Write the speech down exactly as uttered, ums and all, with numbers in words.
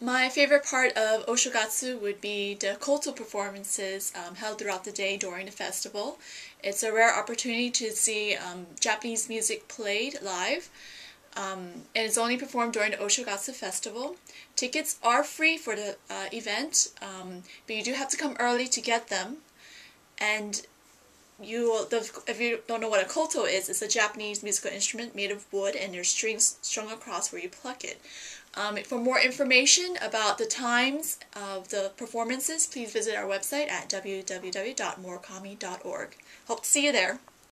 My favorite part of Oshogatsu would be the koto performances um, held throughout the day during the festival. It's a rare opportunity to see um, Japanese music played live, um, and it's only performed during the Oshogatsu festival. Tickets are free for the uh, event, um, but you do have to come early to get them. And you will, the, if you don't know what a koto is, it's a Japanese musical instrument made of wood, and there's strings strung across where you pluck it. Um, for more information about the times of the performances, please visit our website at w w w dot morikami dot org. Hope to see you there.